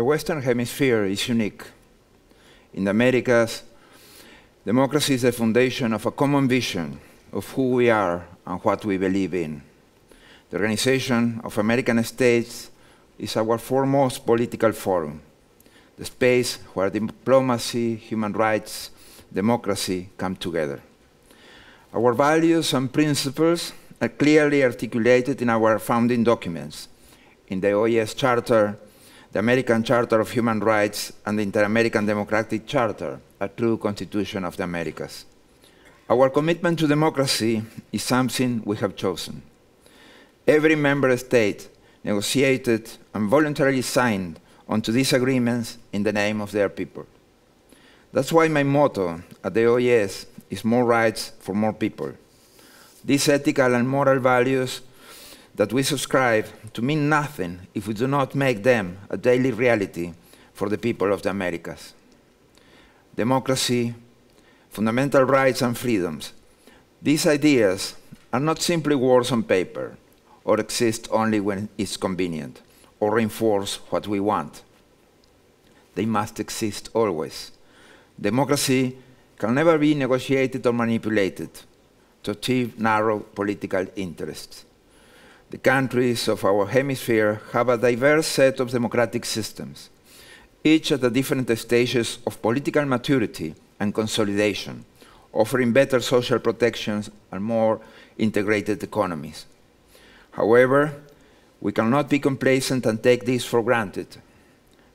The Western Hemisphere is unique. In the Americas, democracy is the foundation of a common vision of who we are and what we believe in. The Organization of American States is our foremost political forum, the space where diplomacy, human rights, democracy come together. Our values and principles are clearly articulated in our founding documents, in the OAS Charter, the American Charter of Human Rights, and the Inter-American Democratic Charter, a true constitution of the Americas. Our commitment to democracy is something we have chosen. Every member state negotiated and voluntarily signed onto these agreements in the name of their people. That's why my motto at the OAS is more rights for more people. These ethical and moral values that we subscribe to mean nothing if we do not make them a daily reality for the people of the Americas. Democracy, fundamental rights and freedoms, these ideas are not simply words on paper, or exist only when it's convenient, or reinforce what we want. They must exist always. Democracy can never be negotiated or manipulated to achieve narrow political interests. The countries of our hemisphere have a diverse set of democratic systems, each at the different stages of political maturity and consolidation, offering better social protections and more integrated economies. However, we cannot be complacent and take this for granted.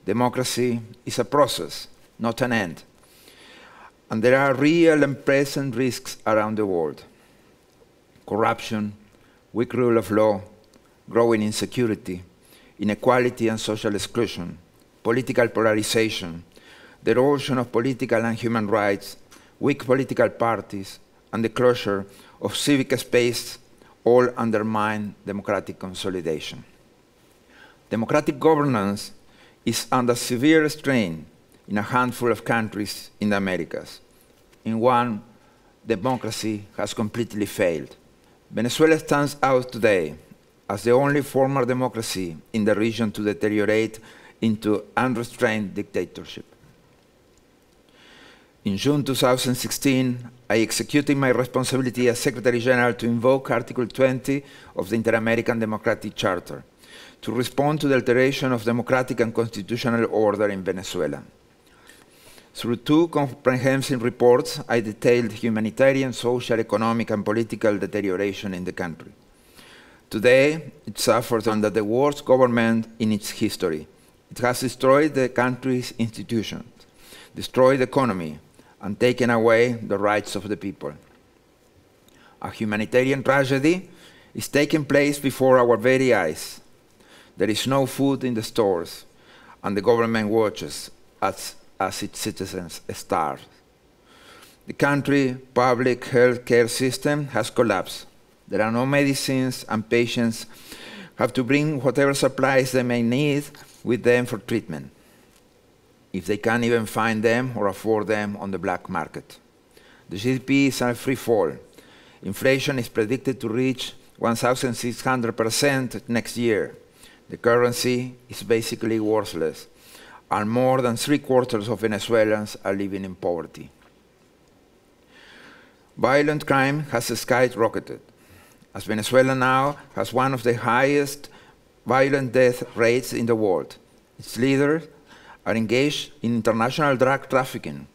Democracy is a process, not an end. And there are real and present risks around the world. Corruption, weak rule of law, growing insecurity, inequality and social exclusion, political polarization, the erosion of political and human rights, weak political parties, and the closure of civic space all undermine democratic consolidation. Democratic governance is under severe strain in a handful of countries in the Americas. In one, democracy has completely failed. Venezuela stands out today as the only former democracy in the region to deteriorate into unrestrained dictatorship. In June 2016, I executed my responsibility as Secretary General to invoke Article 20 of the Inter-American Democratic Charter to respond to the alteration of democratic and constitutional order in Venezuela. Through two comprehensive reports, I detailed humanitarian, social, economic, and political deterioration in the country. Today, it suffers under the worst government in its history. It has destroyed the country's institutions, destroyed the economy, and taken away the rights of the people. A humanitarian tragedy is taking place before our very eyes. There is no food in the stores, and the government watches as its citizens starve. The country's public health care system has collapsed. There are no medicines, and patients have to bring whatever supplies they may need with them for treatment, if they can't even find them or afford them on the black market. The GDP is on a free fall. Inflation is predicted to reach 1,600% next year. The currency is basically worthless, and more than 3/4 of Venezuelans are living in poverty. Violent crime has skyrocketed, as Venezuela now has one of the highest violent death rates in the world. Its leaders are engaged in international drug trafficking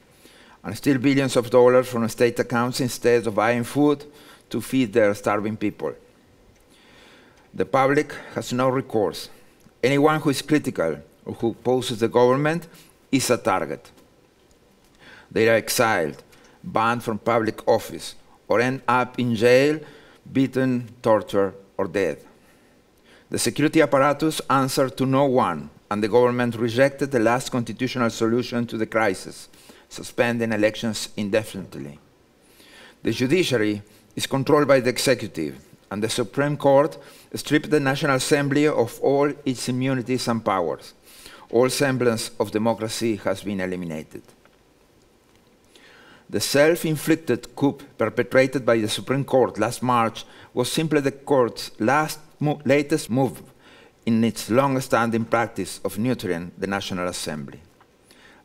and steal billions of dollars from state accounts instead of buying food to feed their starving people. The public has no recourse. Anyone who is critical or who opposes the government is a target. They are exiled, banned from public office, or end up in jail, beaten, tortured, or dead. The security apparatus answers to no one, and the government rejected the last constitutional solution to the crisis, suspending elections indefinitely. The judiciary is controlled by the executive, and the Supreme Court stripped the National Assembly of all its immunities and powers. All semblance of democracy has been eliminated. The self-inflicted coup perpetrated by the Supreme Court last March was simply the court's latest move in its long-standing practice of neutering the National Assembly.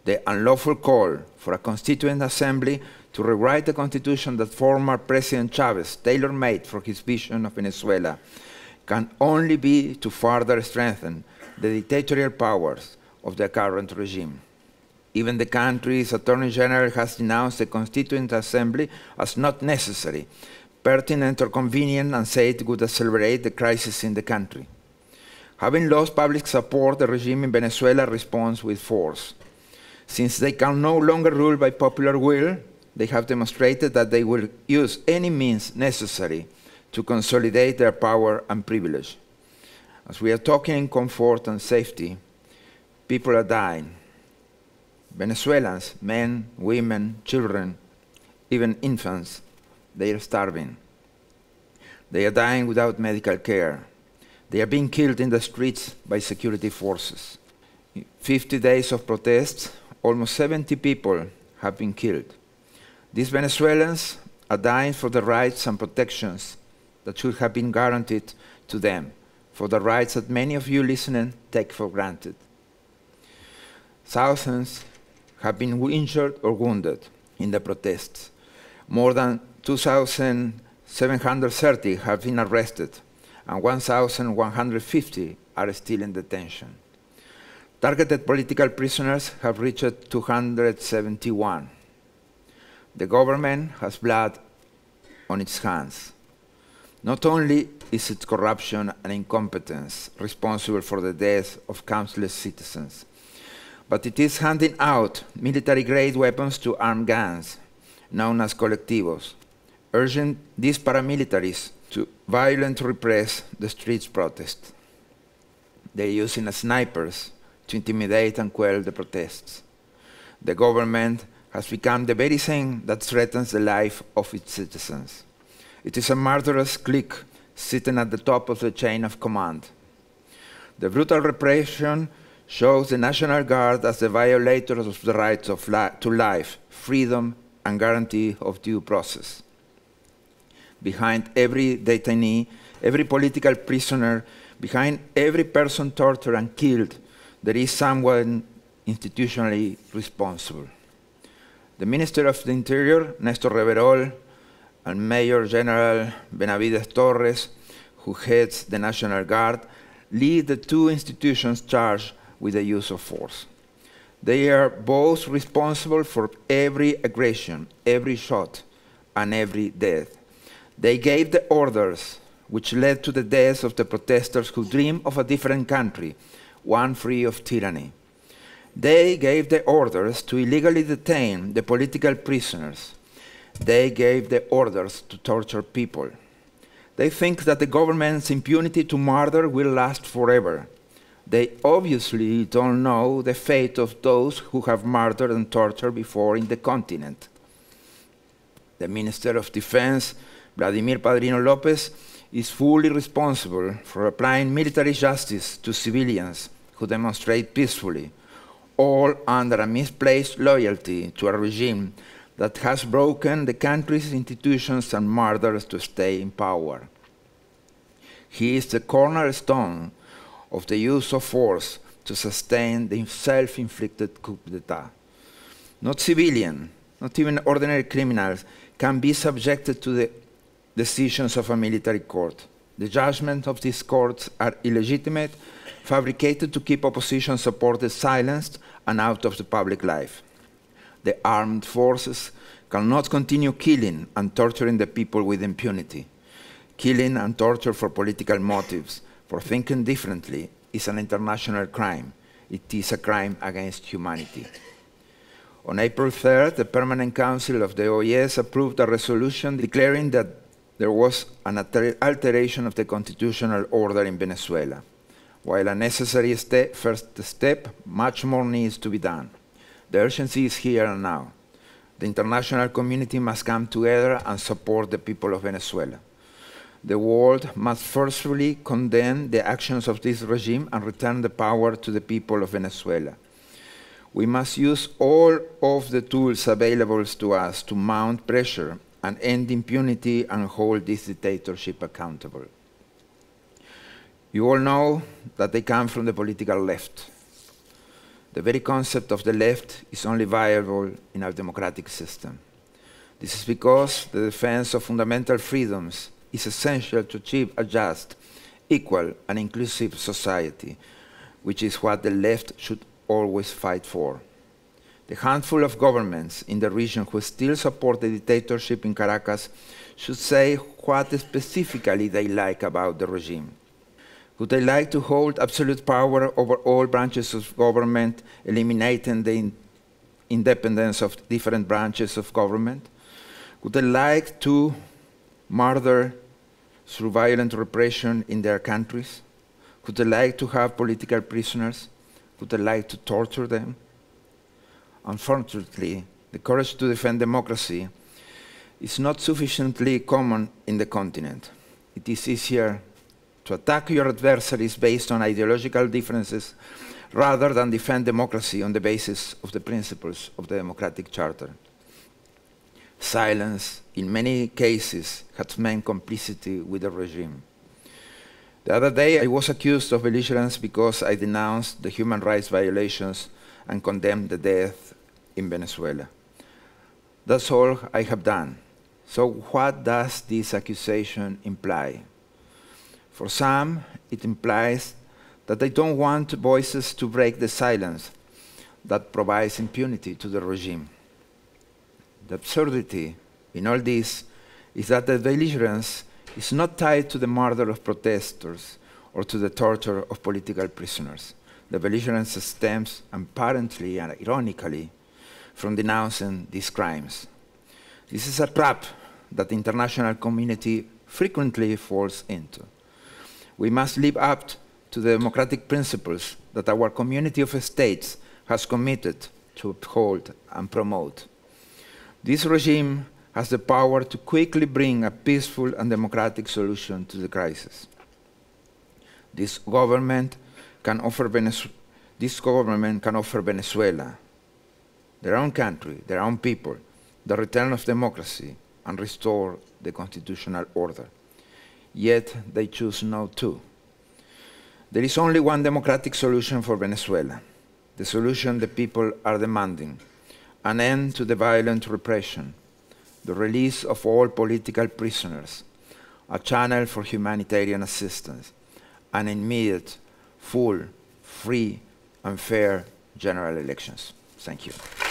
The unlawful call for a Constituent Assembly to rewrite the constitution that former President Chavez tailor-made for his vision of Venezuela can only be to further strengthen the dictatorial powers of the current regime. Even the country's Attorney General has denounced the Constituent Assembly as not necessary, pertinent or convenient, and said it would accelerate the crisis in the country. Having lost public support, the regime in Venezuela responds with force. Since they can no longer rule by popular will, they have demonstrated that they will use any means necessary to consolidate their power and privilege. As we are talking in comfort and safety, people are dying. Venezuelans, men, women, children, even infants, they are starving. They are dying without medical care. They are being killed in the streets by security forces. 50 days of protests, almost 70 people have been killed. These Venezuelans are dying for the rights and protections that should have been guaranteed to them, for the rights that many of you listening take for granted. Thousands have been injured or wounded in the protests. More than 2,730 have been arrested, and 1,150 are still in detention. Targeted political prisoners have reached 271. The government has blood on its hands. Not only is its corruption and incompetence responsible for the death of countless citizens, but it is handing out military-grade weapons to armed gangs, known as colectivos, urging these paramilitaries to violently repress the street protests. They are using snipers to intimidate and quell the protests. The government has become the very thing that threatens the life of its citizens. It is a murderous clique sitting at the top of the chain of command. The brutal repression shows the National Guard as the violators of the rights to life, freedom, and guarantee of due process. Behind every detainee, every political prisoner, behind every person tortured and killed, there is someone institutionally responsible. The Minister of the Interior, Néstor Reverol, and Major General Benavides Torres, who heads the National Guard, lead the two institutions charged with the use of force. They are both responsible for every aggression, every shot, and every death. They gave the orders which led to the deaths of the protesters who dream of a different country, one free of tyranny. They gave the orders to illegally detain the political prisoners. They gave the orders to torture people. They think that the government's impunity to murder will last forever. They obviously don't know the fate of those who have murdered and tortured before in the continent. The Minister of Defense, Vladimir Padrino López, is fully responsible for applying military justice to civilians who demonstrate peacefully, all under a misplaced loyalty to a regime that has broken the country's institutions and murders to stay in power. He is the cornerstone of the use of force to sustain the self-inflicted coup d'etat. Not civilian, not even ordinary criminals, can be subjected to the decisions of a military court. The judgments of these courts are illegitimate, fabricated to keep opposition supporters silenced and out of the public life. The armed forces cannot continue killing and torturing the people with impunity. Killing and torture for political motives, for thinking differently, is an international crime. It is a crime against humanity. On April 3rd, the Permanent Council of the OAS approved a resolution declaring that there was an alteration of the constitutional order in Venezuela. While a necessary first step, much more needs to be done. The urgency is here and now. The international community must come together and support the people of Venezuela. The world must forcefully condemn the actions of this regime and return the power to the people of Venezuela. We must use all of the tools available to us to mount pressure and end impunity and hold this dictatorship accountable. You all know that they come from the political left. The very concept of the left is only viable in our democratic system. This is because the defense of fundamental freedoms is essential to achieve a just, equal, and inclusive society, which is what the left should always fight for. The handful of governments in the region who still support the dictatorship in Caracas should say what specifically they like about the regime. Would they like to hold absolute power over all branches of government, eliminating the independence of different branches of government? Would they like to murder through violent repression in their countries? Would they like to have political prisoners? Would they like to torture them? Unfortunately, the courage to defend democracy is not sufficiently common in the continent. It is easier to attack your adversaries based on ideological differences rather than defend democracy on the basis of the principles of the Democratic Charter. Silence, in many cases, has meant complicity with the regime. The other day, I was accused of belligerence because I denounced the human rights violations and condemned the death in Venezuela. That's all I have done. So what does this accusation imply? For some, it implies that they don't want voices to break the silence that provides impunity to the regime. The absurdity in all this is that the belligerence is not tied to the murder of protesters or to the torture of political prisoners. The belligerence stems, apparently and ironically, from denouncing these crimes. This is a trap that the international community frequently falls into. We must live up to the democratic principles that our community of states has committed to uphold and promote. This regime has the power to quickly bring a peaceful and democratic solution to the crisis. This government can offer Venezuela, their own country, their own people, the return of democracy and restore the constitutional order. Yet they choose not to. There is only one democratic solution for Venezuela, the solution the people are demanding, an end to the violent repression, the release of all political prisoners, a channel for humanitarian assistance, an immediate, full, free, and fair general elections. Thank you.